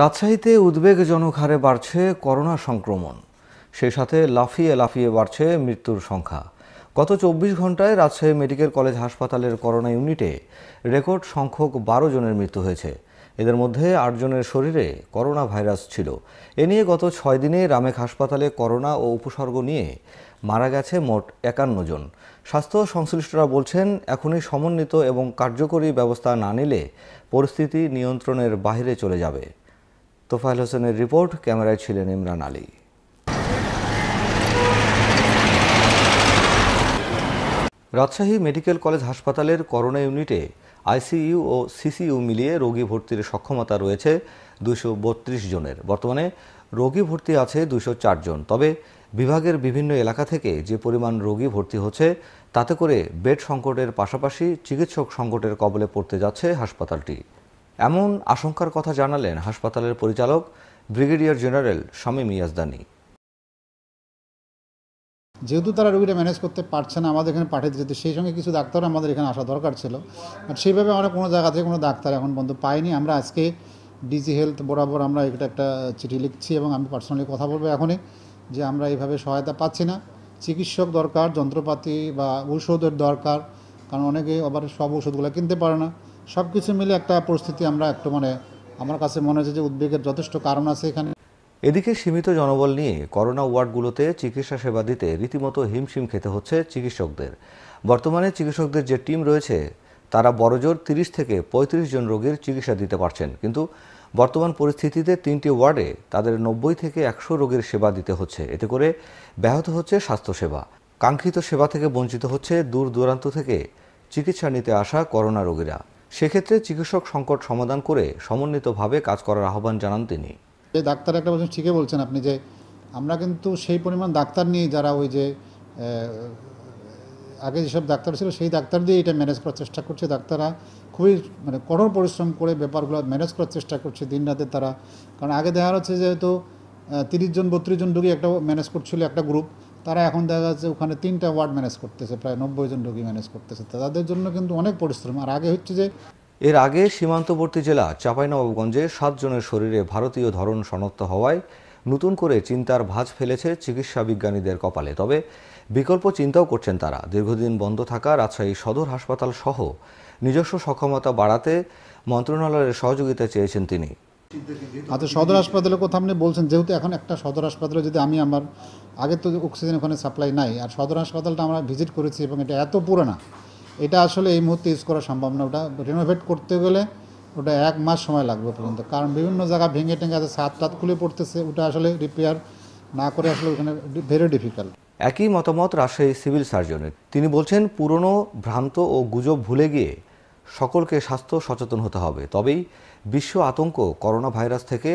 রাজশাহীতে উদ্বেগজনক হারে বাড়ছে করোনা সংক্রমণ, সেই সাথে লাফিয়ে লাফিয়ে বাড়ছে মৃত্যুর সংখ্যা। গত ২৪ ঘন্টায় রাজশাহী মেডিকেল কলেজ হাসপাতালের করোনা ইউনিটে রেকর্ড সংখ্যক ১২ জনের মৃত্যু হয়েছে। এদের মধ্যে ৮ জনের শরীরে করোনা ভাইরাস ছিল। এ নিয়ে গত ৬ দিনে রামেক হাসপাতালে করোনা ও উপসর্গ নিয়ে মারা গেছে মোট ৫১ জন। স্বাস্থ্য সংশ্লিষ্টরা বলছেন, এখনই সমন্বিত এবং কার্যকরী ব্যবস্থা না নিলে পরিস্থিতি নিয়ন্ত্রণের বাইরে চলে যাবে। তোফায়েল হোসেনের রিপোর্ট, ক্যামেরায় ছিলেন ইমরান আলী। রাজশাহী মেডিকেল কলেজ হাসপাতালের করোনা ইউনিটে আইসিইউ ও সিসিইউ মিলিয়ে রোগী ভর্তির সক্ষমতা রয়েছে ২৩২ জনের। বর্তমানে রোগী ভর্তি আছে ২০৪ জন। তবে বিভাগের বিভিন্ন এলাকা থেকে যে পরিমাণ রোগী ভর্তি হচ্ছে, তাতে করে বেড সংকটের পাশাপাশি চিকিৎসক সংকটের কবলে পড়তে যাচ্ছে হাসপাতালটি। এমন আশঙ্কার কথা জানালেন হাসপাতালের পরিচালক ব্রিগেডিয়ার জেনারেল শামীম ইয়াজদানী। যেহেতু তারা রোগীরা ম্যানেজ করতে পারছে না, আমাদের এখানে পাঠিয়ে দিতে, সেই সঙ্গে কিছু ডাক্তার আমাদের এখানে আসা দরকার ছিল, বাট সেইভাবে আমরা কোনো জায়গা থেকে কোনো ডাক্তার এখন পর্যন্ত পাইনি। আমরা আজকে ডিজি হেলথ বরাবর আমরা একটা চিঠি লিখছি এবং আমি পার্সোনালি কথা বলবো এখনই যে আমরা এইভাবে সহায়তা পাচ্ছি না। চিকিৎসক দরকার, যন্ত্রপাতি বা ঔষধের দরকার, কারণ অনেকে আবার সব ঔষধগুলো কিনতে পারে না। সব কিছু মিলে একটা পরিস্থিতি আমরা আমার কাছে মনে হচ্ছে যে উদ্বেগের যথেষ্ট কারণ আছে এখানে। এদিকে সীমিত জনবল নিয়ে করোনা ওয়ার্ডগুলোতে চিকিৎসা সেবা দিতে রীতিমতো হিমশিম খেতে হচ্ছে চিকিৎসকদের। বর্তমানে চিকিৎসকদের যে টিম রয়েছে, তারা বড়জোর ৩০ থেকে ৩৫ জন রোগীর চিকিৎসা দিতে পারছেন, কিন্তু বর্তমান পরিস্থিতিতে ৩টি ওয়ার্ডে তাদের ৯০ থেকে ১০০ রোগীর সেবা দিতে হচ্ছে। এতে করে ব্যাহত হচ্ছে স্বাস্থ্যসেবা। কাঙ্ক্ষিত সেবা থেকে বঞ্চিত হচ্ছে দূর দূরান্ত থেকে চিকিৎসা নিতে আসা করোনা রোগীরা। সেক্ষেত্রে চিকিৎসক সংকট সমাধান করে সমন্বিতভাবে কাজ করার আহ্বান জানান তিনি। ডাক্তার একটা বলছেন, ঠিকই বলছেন আপনি, যে আমরা কিন্তু সেই পরিমাণ ডাক্তার নিয়ে যারা আগে যেসব ডাক্তার ছিল সেই ডাক্তার দিয়ে এটা ম্যানেজ করার চেষ্টা করছে। ডাক্তাররা খুবই কঠোর পরিশ্রম করে ব্যাপারগুলো ম্যানেজ করার চেষ্টা করছে দিন রাতে তারা। কারণ আগে দেখা যাচ্ছে যেহেতু ৩০ জন ৩২ জন রোগী একটা ম্যানেজ করছিল একটা গ্রুপ, তারা এখন দেখা যাচ্ছে ওখানে ৩টা ওয়ার্ড ম্যানেজ করতেছে, প্রায় ৯০ জন রোগী ম্যানেজ করতেছে। তাদের জন্য কিন্তু অনেক পরিশ্রম। আর আগে হচ্ছে যে এর আগে সীমান্তবর্তী জেলা চাঁপাইনবাবগঞ্জে ৭ জনের শরীরে ভারতীয় ধরন শনাক্ত হওয়ায় নতুন করে চিন্তার ভাঁজ ফেলেছে চিকিৎসা বিজ্ঞানীদের কপালে। তবে বিকল্প চিন্তাও করছেন তারা। দীর্ঘদিন বন্ধ থাকা রাজশাহী সদর হাসপাতাল সহ নিজস্ব সক্ষমতা বাড়াতে মন্ত্রণালয়ের সহযোগিতা চেয়েছেন তিনি। আচ্ছা, সদর হাসপাতালের কথা আপনি বলছেন, যেহেতু এখন একটা সদর হাসপাতালে যদি আমার আগে তো অক্সিজেন ওখানে সাপ্লাই নাই, আর সদর হাসপাতালটা আমরা ভিজিট করেছি এবং এটা এত পুরোনো, এটা আসলে এই মুহূর্তে ইউজ করা সম্ভব না। ওটা রিনোভেট করতে গেলে ওটা ১ মাস সময় লাগবে পর্যন্ত, কারণ বিভিন্ন জায়গা ভেঙে টেঙে আছে, ছাদ খুলে পড়তেছে। ওটা আসলে রিপেয়ার না করে আসলে ওখানে ভেরি ডিফিকাল্ট। একই মতামত রাজশাহী সিভিল সার্জনের। তিনি বলছেন, পুরনো ভ্রান্ত ও গুজব ভুলে গিয়ে সকলকে স্বাস্থ্য সচেতন হতে হবে, তবেই বিশ্ব আতঙ্ক করোনা ভাইরাস থেকে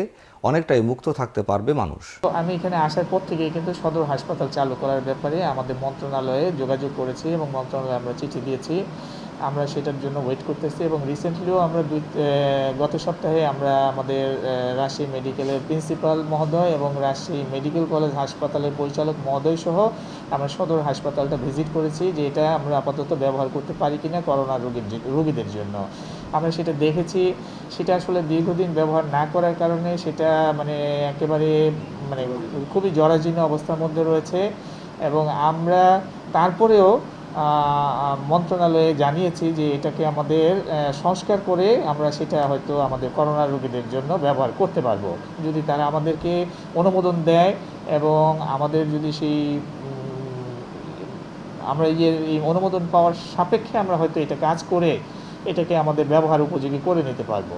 অনেকটাই মুক্ত থাকতে পারবে মানুষ। আমি এখানে আসার পর থেকে কিন্তু সদর হাসপাতাল চালু করার ব্যাপারে আমাদের মন্ত্রণালয়ে যোগাযোগ করেছি এবং মন্ত্রণালয়ে আমরা চিঠি দিয়েছি। আমরা সেটার জন্য ওয়েট করতেছি এবং রিসেন্টলিও আমরা গত সপ্তাহে আমরা আমাদের রাজশাহী মেডিকেলের প্রিন্সিপাল মহোদয় এবং রাজশাহী মেডিকেল কলেজ হাসপাতালের পরিচালক মহোদয় সহ আমরা সদর হাসপাতালটা ভিজিট করেছি যে এটা আমরা আপাতত ব্যবহার করতে পারি কিনা করোনা রোগীদের জন্য। আমরা সেটা দেখেছি, সেটা আসলে দীর্ঘদিন ব্যবহার না করার কারণে সেটা একেবারে খুবই জরাজীর্ণ অবস্থার মধ্যে রয়েছে। এবং আমরা তারপরেও মন্ত্রণালয়ে জানিয়েছি যে এটাকে আমাদের সংস্কার করে আমরা সেটা হয়তো আমাদের করোনা রোগীদের জন্য ব্যবহার করতে পারবো, যদি তারা আমাদেরকে অনুমোদন দেয় এবং আমাদের যদি আমরা এই অনুমোদন পাওয়ার সাপেক্ষে আমরা হয়তো এটা কাজ করে এটাকে আমাদের ব্যবহার উপযোগী করে নিতে পারবো।